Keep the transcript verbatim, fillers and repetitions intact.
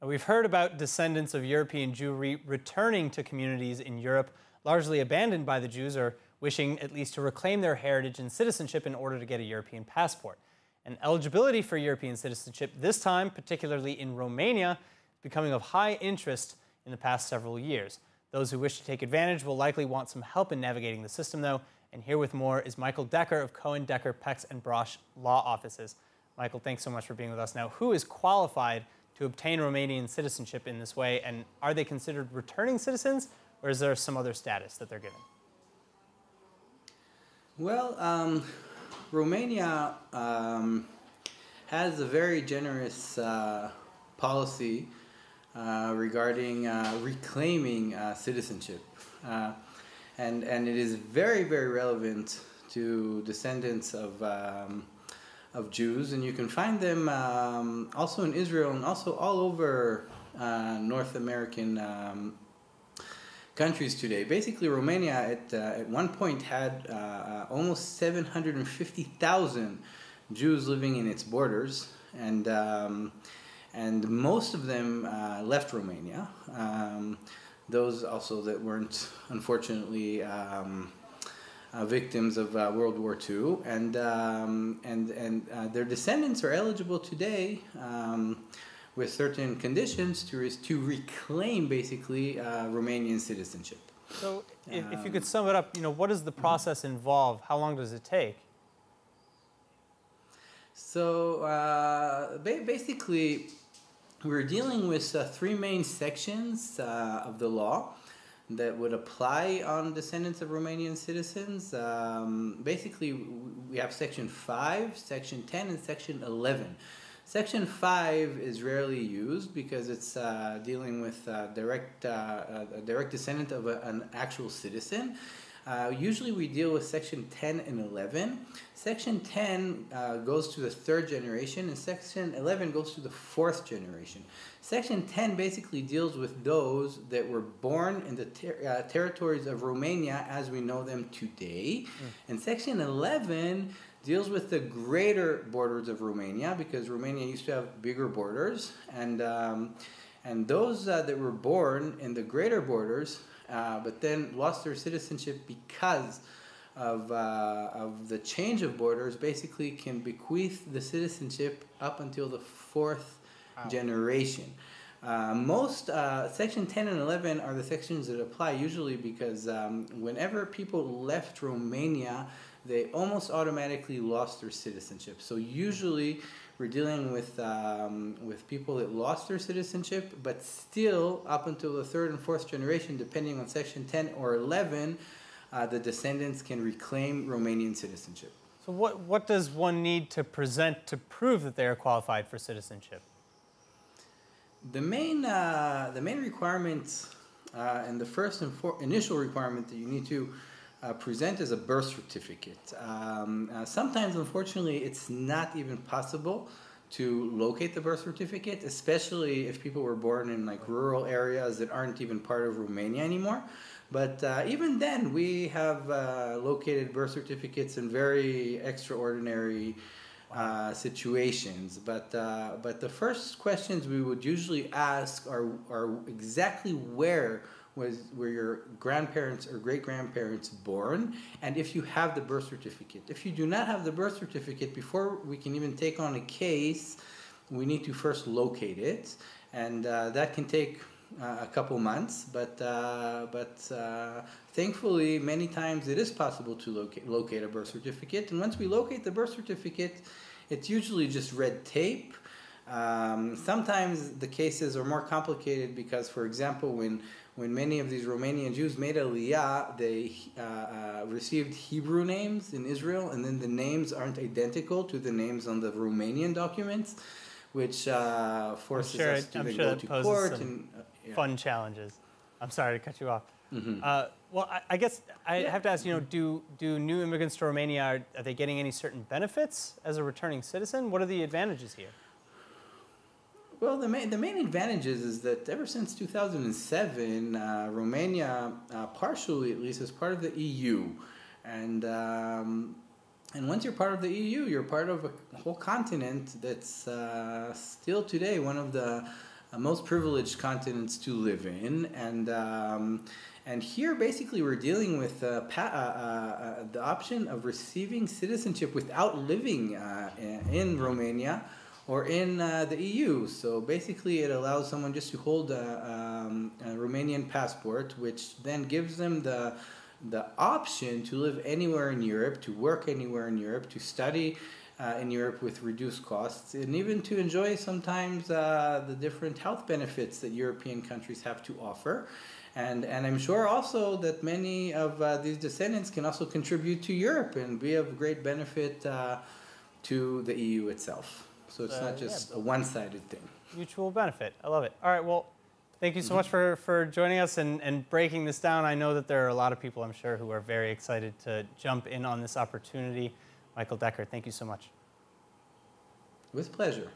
Now, we've heard about descendants of European Jewry returning to communities in Europe largely abandoned by the Jews or wishing at least to reclaim their heritage and citizenship in order to get a European passport. And eligibility for European citizenship, this time particularly in Romania, is becoming of high interest in the past several years. Those who wish to take advantage will likely want some help in navigating the system, though. And here with more is Michael Decker of Cohen, Decker, Pex and Brosh Law Offices. Michael, thanks so much for being with us. Now, who is qualified to obtain Romanian citizenship in this way, and are they considered returning citizens, or is there some other status that they're given? Well, um, Romania um, has a very generous uh, policy uh, regarding uh, reclaiming uh, citizenship. Uh, and, and it is very, very relevant to descendants of um, of Jews, and you can find them um, also in Israel and also all over uh, North American um, countries today. Basically, Romania at, uh, at one point had uh, almost seven hundred fifty thousand Jews living in its borders, and, um, and most of them uh, left Romania. Um, those also that weren't, unfortunately, um, Uh, victims of uh, World War Two, and um, and and uh, their descendants are eligible today, um, with certain conditions, to to reclaim basically uh, Romanian citizenship. So, if, um, if you could sum it up, you know, what does the process involve? How long does it take? So, uh, ba basically, we're dealing with uh, three main sections uh, of the law that would apply on descendants of Romanian citizens. Um, basically, we have Section five, Section ten, and Section eleven. Section five is rarely used because it's uh, dealing with uh, direct, uh, a direct descendant of a, an actual citizen. Uh, usually we deal with Section ten and eleven. Section ten uh, goes to the third generation, and Section eleven goes to the fourth generation. Section ten basically deals with those that were born in the ter uh, territories of Romania as we know them today. Mm. And Section eleven deals with the greater borders of Romania, because Romania used to have bigger borders. And, um, and those uh, that were born in the greater borders Uh, but then lost their citizenship because of, uh, of the change of borders, basically can bequeath the citizenship up until the fourth wow. generation. Uh, most uh, Section ten and eleven are the sections that apply usually because um, whenever people left Romania, they almost automatically lost their citizenship. So usually we're dealing with, um, with people that lost their citizenship, but still up until the third and fourth generation, depending on Section ten or eleven, uh, the descendants can reclaim Romanian citizenship. So what, what does one need to present to prove that they are qualified for citizenship? The main, uh, the main requirements uh, and the first and initial requirement that you need to Uh, present as a birth certificate. Um, uh, sometimes, unfortunately, it's not even possible to locate the birth certificate, especially if people were born in like rural areas that aren't even part of Romania anymore. But uh, even then, we have uh, located birth certificates in very extraordinary uh, situations. But uh, but the first questions we would usually ask are are exactly where. Was, were your grandparents or great-grandparents born, and if you have the birth certificate. If you do not have the birth certificate, before we can even take on a case, we need to first locate it, and uh, that can take uh, a couple months, but, uh, but uh, thankfully many times it is possible to locate, locate a birth certificate, and once we locate the birth certificate, it's usually just red tape. Um, sometimes the cases are more complicated because, for example, when when many of these Romanian Jews made Aliyah, they uh, uh, received Hebrew names in Israel, and then the names aren't identical to the names on the Romanian documents, which uh, forces us to then go to court. And uh, yeah. Fun challenges. I'm sorry to cut you off. Mm-hmm. uh, well, I, I guess I yeah. have to ask. You know, do do new immigrants to Romania are, are they getting any certain benefits as a returning citizen? What are the advantages here? Well, the main, the main advantages is that ever since two thousand seven, uh, Romania, uh, partially at least, is part of the E U. And, um, and once you're part of the E U, you're part of a whole continent that's uh, still today one of the uh, most privileged continents to live in, and um, and here basically we're dealing with uh, pa uh, uh, the option of receiving citizenship without living uh, in Romania or in uh, the E U. So basically it allows someone just to hold a, um, a Romanian passport, which then gives them the the option to live anywhere in Europe, to work anywhere in Europe, to study uh, in Europe with reduced costs, and even to enjoy sometimes uh, the different health benefits that European countries have to offer. And, and I'm sure also that many of uh, these descendants can also contribute to Europe and be of great benefit uh, to the E U itself. So it's uh, not just yeah. a one-sided thing. Mutual benefit. I love it. All right, well, thank you so much for, for joining us and, and breaking this down. I know that there are a lot of people, I'm sure, who are very excited to jump in on this opportunity. Michael Decker, thank you so much. With pleasure.